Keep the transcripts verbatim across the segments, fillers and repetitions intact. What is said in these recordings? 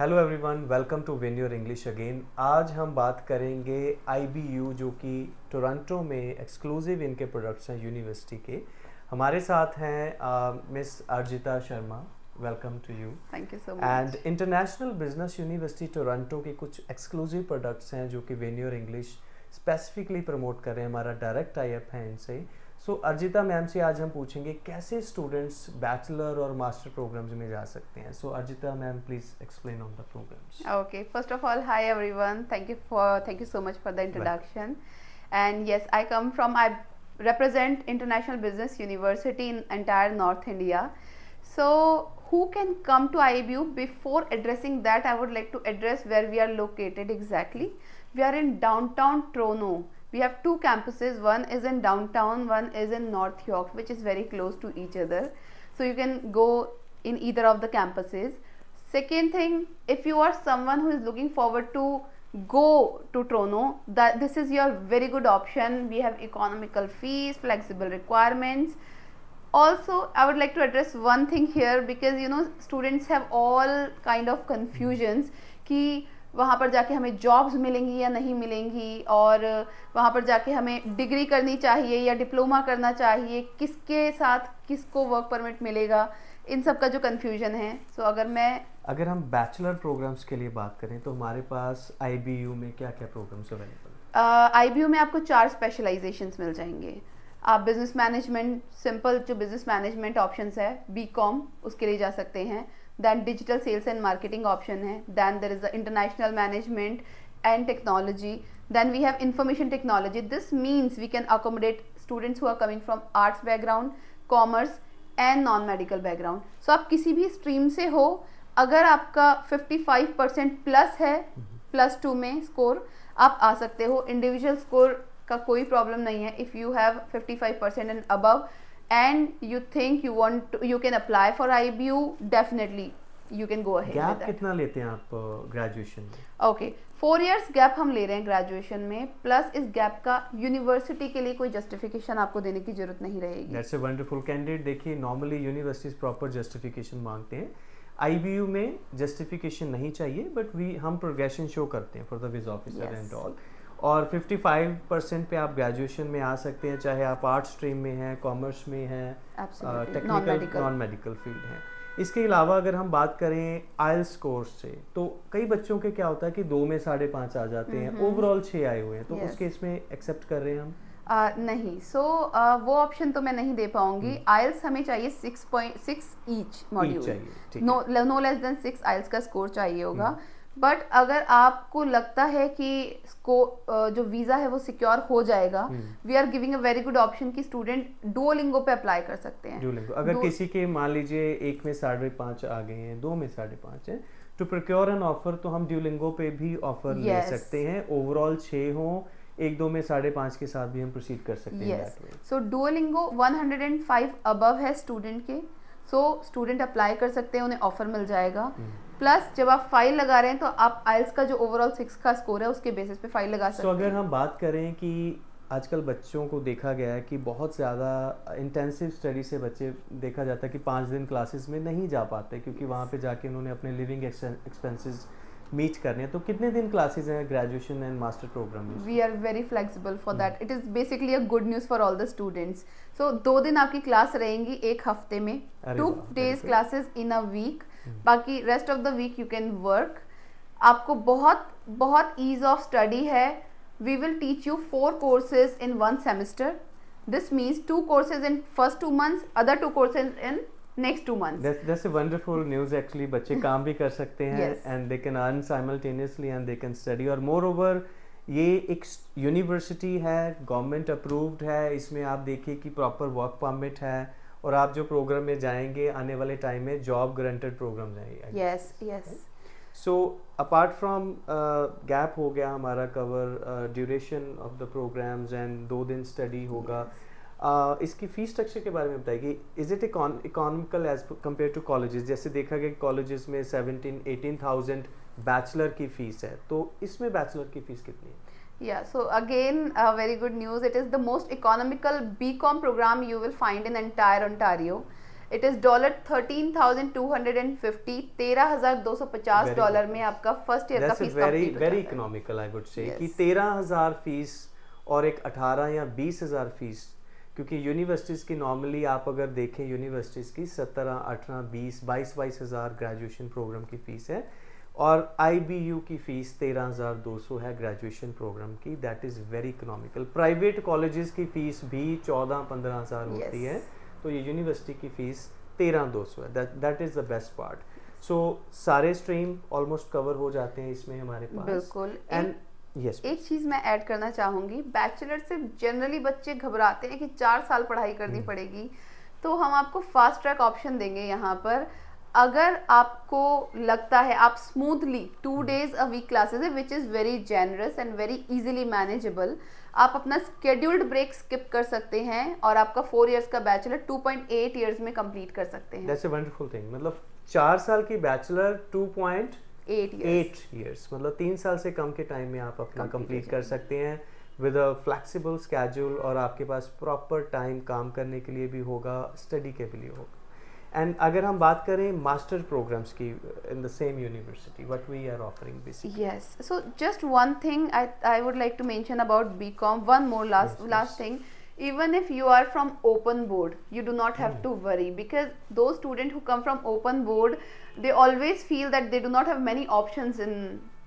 Hello everyone, welcome to win your English again. आज हम बात करेंगे आई बी यू जो कि टोरंटो में एक्सक्लूसिव इनके प्रोडक्ट्स हैं यूनिवर्सिटी के। हमारे साथ हैं miss Arjita Sharma, welcome to you. Thank you so much. And international business university Toronto के कुछ एक्सक्लूसिव प्रोडक्ट्स हैं जो कि win your English specifically promote कर रहे हैं, हमारा डायरेक्ट टाई अप है इनसे। सो so, अर्जिता मैम से आज हम पूछेंगे कैसे स्टूडेंट्स बैचलर और मास्टर प्रोग्राम्स में जा सकते हैं। So so, Arjita ma'am please explain on the programmes. Okay, first of all hi everyone, thank you for thank you so much for the introduction. And yes, I come from I represent international business university in entire north India. So who can come to I B U? Before addressing that, I would like to address where we are located exactly. We are in downtown Toronto. We have two campuses. One is in downtown, one is in North York, which is very close to each other. So you can go in either of the campuses. Second thing, if you are someone who is looking forward to go to Toronto, that this is your very good option. We have economical fees, flexible requirements. Also, I would like to address one thing here because you know students have all kind of confusions. Ki वहाँ पर जाके हमें jobs मिलेंगी या नहीं मिलेंगी, और वहाँ पर जाके हमें डिग्री करनी चाहिए या डिप्लोमा करना चाहिए, किसके साथ किसको वर्क परमिट मिलेगा, इन सब का जो कन्फ्यूजन है। सो so, अगर मैं अगर हम बैचलर प्रोग्राम्स के लिए बात करें तो हमारे पास आई बी यू में क्या क्या प्रोग्राम्स अवेलेबल हैं? आई बी यू में आपको चार स्पेशलाइजेशंस मिल जाएंगे। आप बिजनेस मैनेजमेंट, सिंपल जो बिजनेस मैनेजमेंट ऑप्शंस है, बी कॉम उसके लिए जा सकते हैं। Then digital sales and marketing option है। Then there is the international management and technology. Then we have information technology. This means we can accommodate students who are coming from arts background, commerce and non medical background. So आप किसी भी stream से हो, अगर आपका fifty five percent plus है, plus two में score, आप आ सकते हो। इंडिविजुअल स्कोर का कोई प्रॉब्लम नहीं है। If you have fifty five percent and above and you think you want to, you can apply for I B U, definitely you can go ahead. Gap कितना लेते हैं आप ग्रेजुएशन में? Okay, four years gap हम ले रहे हैं graduation में, plus इस gap का यूनिवर्सिटी के लिए कोई justification आपको देने की जरूरत नहीं रहेगी. That's a wonderful candidate. देखिए normally universities proper justification मांगते हैं, आई बी यू में justification नहीं चाहिए, but we हम progression show करते हैं for the visa officer and all. और फिफ्टी फाइव परसेंट पे आप ग्रेजुएशन में आ सकते हैं, चाहे आप आर्ट स्ट्रीम में हैं, कॉमर्स में हैं, टेक्निकल नॉन मेडिकल फील्ड हैं। इसके अलावा अगर हम बात करें आइल्स कोर्स से, तो कई बच्चों के क्या होता है कि दो में साढ़े पाँच आ जाते हैं, ओवरऑल छः आए हुए हैं, तो yes. उस केस में एक्सेप्ट कर रहे हैं हम uh, नहीं। सो so, uh, वो ऑप्शन तो मैं नहीं दे पाऊंगी। आइल्स हमें चाहिए six point six each module, no no less than six IELTS का स्कोर चाहिए होगा। बट अगर आपको लगता है कि जो वीज़ा है वो सिक्योर हो जाएगा, we are giving a very good option कि स्टूडेंट डुओलिंगो पे अप्लाई कर सकते हैं। डुओलिंगो अगर किसी के मान लीजिए एक में साढ़े पाँच आ गए हैं, दो में साढ़े पाँच हैं, टू प्रोक्योर एन ऑफर तो हम डुओलिंगो पे भी ऑफर yes. ले सकते हैं। ओवरऑल छः हो, एक दो में साढ़े पाँच के साथ भी हम प्रोसीड कर सकते yes. हैं। So Duolingo one hundred and five above है स्टूडेंट के, सो स्टूडेंट अप्लाई कर सकते हैं, उन्हें ऑफर मिल जाएगा। प्लस जब आप फाइल लगा रहे हैं तो आप आइल्स का जो ओवरऑल सिक्स का स्कोर है उसके बेसिस पे फाइल लगा सकते हैं। तो अगर हम बात करें कि आजकल बच्चों को देखा गया है कि बहुत ज़्यादा इंटेंसिव स्टडी से बच्चे देखा जाता है कि पाँच दिन क्लासेस में नहीं जा पाते, क्योंकि वहाँ पे जाके उन्होंने अपने लिविंग एक्सपेंसेस मीट करने हैं। तो कितने दिन क्लासेज हैं ग्रेजुएशन एंड मास्टर प्रोग्राम में? We are very flexible for that. It is basically a good news for all the students. So दो दिन आपकी क्लास रहेंगी एक हफ्ते में, two days classes in a week, बाकी rest of the week you can work. आपको बहुत बहुत ईज ऑफ स्टडी है। We will teach you four courses in one semester. This means two courses in first to months, other two courses in next two months. That's a wonderful news actually. बच्चे काम भी कर सकते हैं and they can earn simultaneously and they can study. और more over ये एक university है, गवर्नमेंट अप्रूव्ड है, इसमें आप देखिए कि प्रॉपर वर्क परमिट है, और आप जो प्रोग्राम में जाएंगे आने वाले टाइम में जॉब गारंटेड प्रोग्राम जाएंगे। Yes yes. So apart from gap हो गया हमारा cover, duration of the programmes and दो दिन स्टडी होगा। uh, इसकी फीस स्ट्रक्चर के बारे में बताइए। Is it economical as compared to colleges? जैसे देखा गया कॉलेजेस में सेवनटीन एटीन थाउजेंड बैचलर की फीस है, तो इसमें बैचलर की फीस कितनी है? Yeah, so again uh, very good news. It is the most economical B com program you will find in entire Ontario, it is dollar thirteen thousand two hundred and fifty तेरह हजार दो सौ पचास dollar में आपका first year का fees complete हो जाता है। Very economical I would say कि तेरह हजार फीस और एक अठारह या बीस हजार फीस, क्योंकि यूनिवर्सिटीज़ की नॉर्मली आप अगर देखें यूनिवर्सिटीज़ की सत्रह अठारह बीस बाईस बाईस हज़ार ग्रेजुएशन प्रोग्राम की फ़ीस है और आई बी यू की फ़ीस तेरह हज़ार दो सौ है ग्रेजुएशन प्रोग्राम की। That is very economical. Private colleges की फ़ीस भी चौदह पंद्रह हज़ार होती है, तो ये यूनिवर्सिटी की फ़ीस तेरह दो सौ है। That is the best part. So सारे स्ट्रीम ऑलमोस्ट कवर हो जाते हैं इसमें हमारे पास। बिल्कुल। एंड Yes, एक चीज़ मैं ऐड करना चाहूँगी, बैचलर से जनरली बच्चे घबराते हैं कि चार साल पढ़ाई करनी पड़ेगी, तो हम आपको फास्ट ट्रैक ऑप्शन देंगे यहाँ पर। अगर आपको लगता है आप smoothly two days a week classes है which is very generous and very easily manageable, आप अपना स्केड्यूल्ड ब्रेक स्किप कर सकते हैं और आपका फोर इयर्स का bachelor two point eight years में कंप्लीट कर सकते हैं। That's a wonderful thing. मतलब चार साल की bachelor two point eight years. years मतलब तीन साल से कम के टाइम में आप अपना कंप्लीट कर सकते हैं विद अ फ्लेक्सिबल स्केड्यूल, और आपके पास प्रॉपर टाइम काम करने के लिए भी होगा, स्टडी के लिए होगा। एंड अगर हम बात करें मास्टर प्रोग्राम्स की in the same university, what we are offering basically. Yes, so just one thing I I would like to mention about BCom, one more last last thing. Even if you are from open board, you do not have mm. to worry, because those students who come from open board, they always feel that they do not have many options in,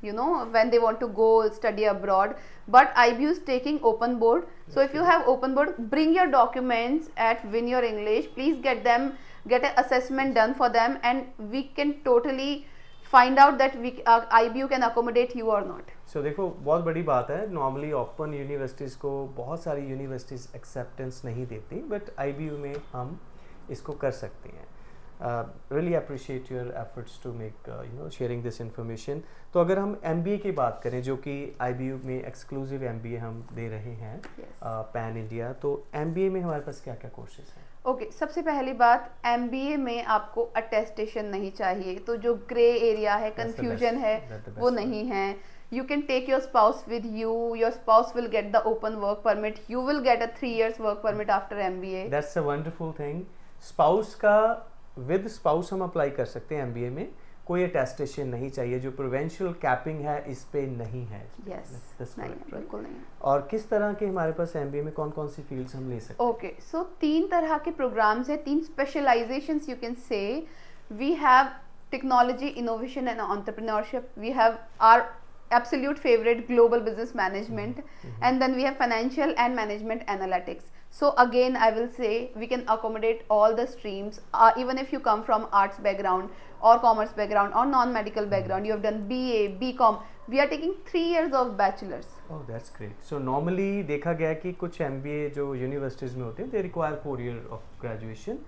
you know, when they want to go study abroad. But I B U is taking open board, so if you have open board, bring your documents at Win Your English. Please get them, get an assessment done for them, and we can totally find out that we uh, I B U can accommodate you or not. So देखो बहुत बड़ी बात है, normally open universities को बहुत सारी universities acceptance नहीं देती, but I B U में हम इसको कर सकते हैं। uh, really appreciate your efforts to make uh, you know sharing this information। तो अगर हम M B A की बात करें, जो कि I B U में exclusive M B A हम दे रहे हैं पैन इंडिया, तो M B A में हमारे पास क्या क्या कोर्सेज हैं? ओके okay, सबसे पहली बात, एमबीए में आपको अटेस्टेशन नहीं चाहिए, तो जो ग्रे एरिया है, कंफ्यूजन है, वो नहीं है। You can take your spouse with you, your spouse will get the open work permit, you will get a three years work permit after MBA. That's a wonderful thing. Spouse का with spouse हम apply कर सकते हैं MBA में, कोई attestation नहीं चाहिए। जो प्रोवेंशियल कैपिंग है इस पे नहीं है। yes, नहीं है, बिल्कुल नहीं है। और किस तरह के हमारे पास एमबीए में कौन कौन सी फील्ड्स हम ले सकते हैं? ओके okay, सो so, तीन तरह के प्रोग्राम्स हैं, तीन specializations you can say. We have technology innovation and entrepreneurship, we have our absolute favourite global business management, and then we have financial and management analytics. So again, I will say we can accommodate all the streams, uh, even if you come from arts background or commerce background or non-medical background. You have done B A, B Com. We are taking three years of bachelors. Oh, that's great. So normally, देखा गया कि कुछ M B A जो universities में होते हैं, they require four year of graduation.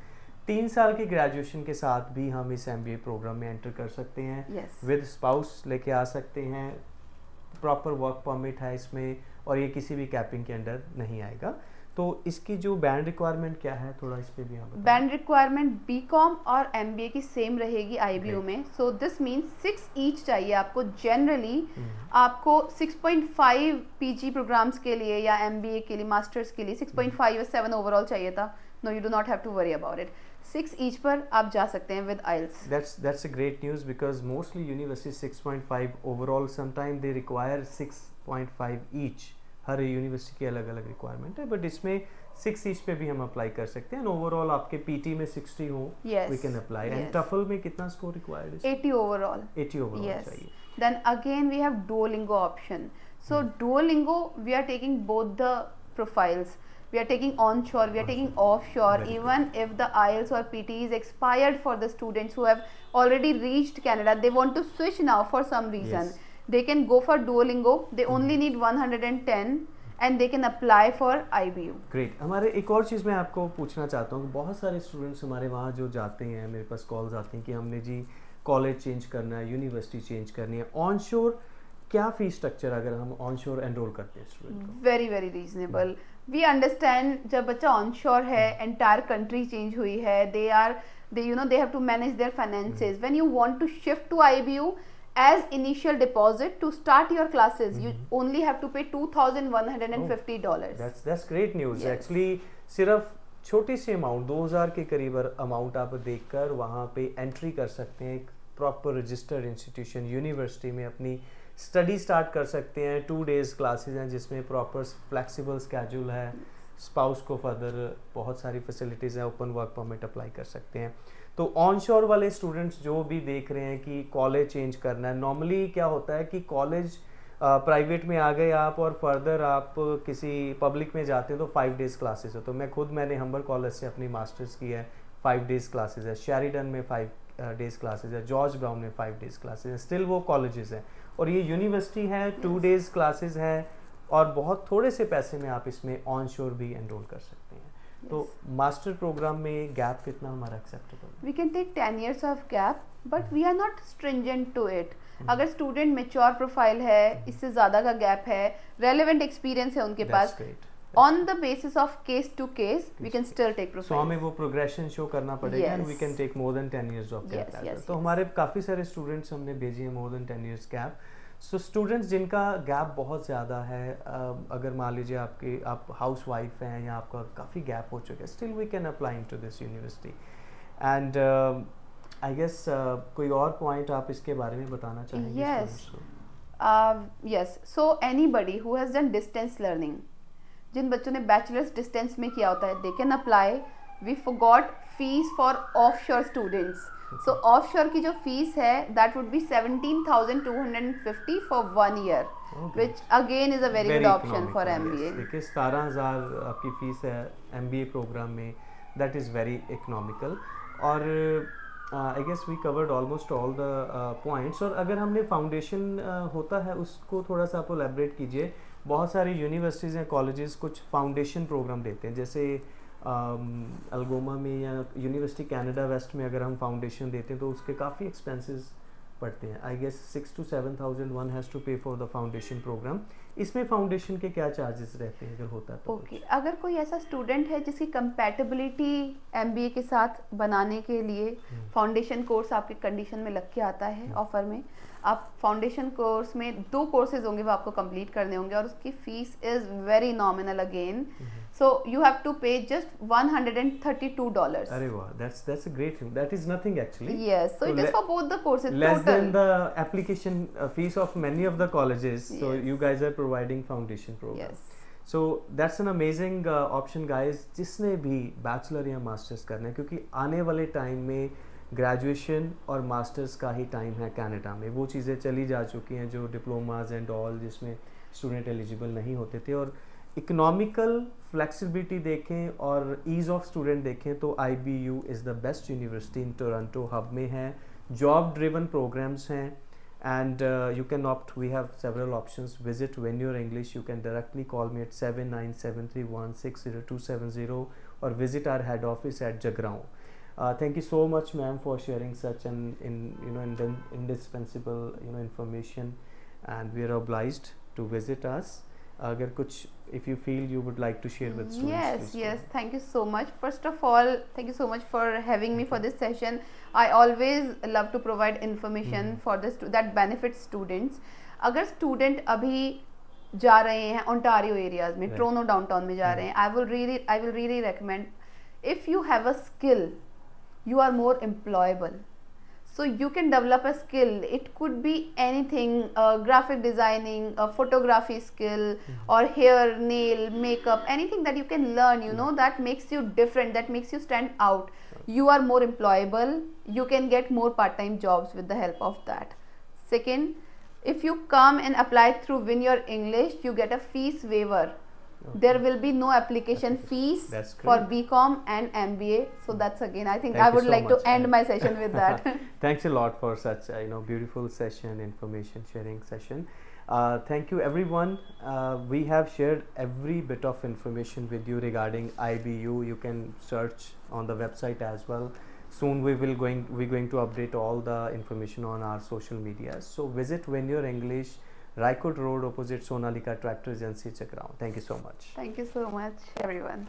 तीन साल की ग्रेजुएशन के साथ भी हम इस M B A प्रोग्राम में एंटर कर सकते हैं। Yes. With spouse लेके आ सकते हैं। Proper work permit है इसमें, और ये किसी भी कैपिंग के अंडर नहीं आएगा। तो इसकी जो बैंड रिक्वायरमेंट क्या है, थोड़ा इस पे भी आप बताइए। बैंड रिक्वायरमेंट बीकॉम और एमबीए की सेम रहेगी आईबीयू में। So this means six each चाहिए आपको। जनरली आपको six point five PG programs के लिए या एमबीए के लिए, मास्टर्स के लिए सिक्स पॉइंट फाइव या सेवन ओवरऑल चाहिए था। No, you do not have to worry about it. Six each पर आप जा सकते हैं with IELTS. That's that's a great news, because mostly university six point five overall, sometime they require six point five each. हर university की अलग अलग requirement है, बट इसमें सिक्स ईच पे भी हम अप्लाई कर सकते हैं। एंड ओवरऑल आपके पीटी में सिक्सटी हो, we can apply. And TOEFL में कितना स्कोर रिक्वायर्ड है? Eighty overall. एटी ओवरऑल चाहिए। Then again we have Duolingo option. So Duolingo we are taking both the profiles, we are taking onshore, we are taking offshore, even if the I E L T S or P T E is expired for the students who have already reached Canada, they want to switch now for some reason. Yes. They can go for Duolingo. They only need one hundred ten, and they can apply for I B U. Great. हमारे एक और चीज़ मैं आपको पूछना चाहता हूँ। बहुत सारे स्टूडेंट्स हमारे वहाँ जो जाते हैं, मेरे पास कॉल्स आते हैं कि हमने जी कॉलेज चेंज करना है, यूनिवर्सिटी चेंज करनी है। ऑनशोर क्या फीस स्ट्रक्चर अगर हम ऑनशोर एनरोल करते हैं स्टूडेंट को? Very very reasonable. We understand, जब बच्चा ऑनशोर है, एंटायर कंट्री चेंज हुई है, they are they you know they have to manage their finances. When you want to shift to I B U, as initial deposit to start your classes, mm-hmm. you only have to pay two thousand one hundred and fifty dollars. That's that's great news. Yes. Actually, सिर्फ छोटी सी amount दो हज़ार के करीब amount आप देखकर वहाँ पे एंट्री कर सकते हैं, एक प्रॉपर रजिस्टर्ड इंस्टीट्यूशन यूनिवर्सिटी में अपनी स्टडी स्टार्ट कर सकते हैं। टू डेज़ क्लासेस हैं जिसमें प्रॉपर फ्लेक्सिबल स्केड्यूल है, स्पाउस को फर्दर बहुत सारी फैसिलिटीज़ हैं, ओपन वर्क परमिट अप्लाई कर सकते हैं। तो ऑन शोर वाले स्टूडेंट्स जो भी देख रहे हैं कि कॉलेज चेंज करना है, नॉर्मली क्या होता है कि कॉलेज प्राइवेट में आ गए आप और फर्दर आप किसी पब्लिक में जाते हो तो फाइव डेज़ क्लासेस हो। तो मैं खुद मैंने हम्बर कॉलेज से अपनी मास्टर्स की है, फाइव डेज़ क्लासेस है, शेरिडन में फाइव डेज़ क्लासेस है, जॉर्ज ब्राउन में फाइव डेज़ क्लासेज हैं, स्टिल वो कॉलेजेस हैं और ये यूनिवर्सिटी है, टू डेज़ क्लासेज हैं और बहुत थोड़े से पैसे में आप इसमें ऑन शोर भी एनरोल कर सकते हैं। Yes. तो मास्टर प्रोग्राम में गैप कितना हमारा acceptable? We can take ten years of gap but we are not stringent to it. अगर स्टूडेंट मेच्योर प्रोफाइल है, इससे ज़्यादा का गैप है, रेलेवेंट एक्सपीरियंस है उनके पास, on the basis of case to case we can still take profile. So हमें वो प्रोग्रेशन शो करना पड़ेगा and we can take more than ten years of gap. तो हमारे काफ़ी सारे स्टूडेंट्स हमने भेजे हैं more than ten years gap. So students जिनका गैप बहुत ज़्यादा है, अगर मान लीजिए आपके आप हाउस वाइफ हैं या आपका काफ़ी गैप हो चुका है, still we can apply to this university. And I guess कोई और पॉइंट आप इसके बारे में बताना चाहेंगे? Yes yes so anybody who has done distance learning, जिन बच्चों ने बैचलर्स डिस्टेंस में किया होता है, they can apply. We forgot fees for offshore students, so offshore की जो फीस है that would be seventeen thousand two hundred fifty for one year which again is a very good option for MBA. देखिए सत्रह हज़ार आपकी fees है MBA program में, that is very economical. और I guess we covered almost all the points. और अगर हमने फाउंडेशन uh, होता है उसको थोड़ा सा आप एलैबोरेट कीजिए। बहुत सारी यूनिवर्सिटीज़ या कॉलेजेस कुछ फाउंडेशन प्रोग्राम देते हैं, जैसे अलगोमा um, में या यूनिवर्सिटी कैनेडा वेस्ट में अगर हम फाउंडेशन देते हैं तो उसके काफ़ी एक्सपेंसेस पड़ते हैं। I guess six to seven thousand one has to pay for the foundation program. इसमें फाउंडेशन के क्या चार्जेस रहते हैं अगर होता है तो? Okay okay. अगर कोई ऐसा स्टूडेंट है जिसकी कंपैटिबिलिटी एमबीए के साथ बनाने के लिए फाउंडेशन कोर्स आपके कंडीशन में लग के आता है ऑफर में, आप फाउंडेशन कोर्स में दो कोर्सेज होंगे वो आपको कंप्लीट करने होंगे और उसकी fees is very nominal again. So you have to pay just one hundred and thirty-two dollars. अरे वाह, that's that's a great thing. That is nothing actually. Yes, so, so it is for both the courses. Less total. than the application uh, fees of many of the colleges. Yes. So you guys are providing foundation program. Yes. So that's an amazing uh, option, guys. जिसने भी bachelor या masters करना है, क्योंकि आने वाले time में graduation और masters का ही time है Canada में. वो चीज़ें चली जा चुकी हैं जो diplomas and all जिसमें student eligible नहीं होते थे। और इकोनॉमिकल फ्लेक्सिबिलिटी देखें और ईज़ ऑफ स्टूडेंट देखें तो I B U is the best university in Toronto. Hub में है, जॉब ड्रिवन प्रोग्राम्स हैं and you can opt. We have several options. Visit win your English, you can directly call me at seven nine seven three one six zero two seven zero और visit our head office at Jagraon. Thank you so much ma'am for sharing such an you know indispensable you know information and we are obliged to visit us. अगर कुछ if you feel you would like to share with students. Yes, yes, thank you so much. First of all, thank you so much for having me for this session. I always love to provide information mm-hmm. for this that benefits students. अगर student अभी जा रहे हैं Ontario areas में, Toronto downtown में जा रहे हैं, I will really, I will really recommend if you have a skill, you are more employable. So you can develop a skill. It could be anything, uh, graphic designing, a photography skill, mm-hmm. or hair, nail, makeup, anything that you can learn, you mm-hmm. know, that makes you different, that makes you stand out. Okay. You are more employable. You can get more part-time jobs with the help of that. Second, if you come and apply through Win Your English, you get a fees waiver. Okay. There will be no application that's fees that's for B COM and M B A. So that's again, I think Thank I would so like much. to end my session with that. Thanks a lot for such uh, you know beautiful session, information sharing session. Uh, thank you everyone. Uh, we have shared every bit of information with you regarding I B U. You can search on the website as well. Soon we will going we're going to update all the information on our social media. So visit Win Your English. Raikot Road opposite Sonalika Tractor Agency, Jagraon. Thank you so much. Thank you so much, everyone.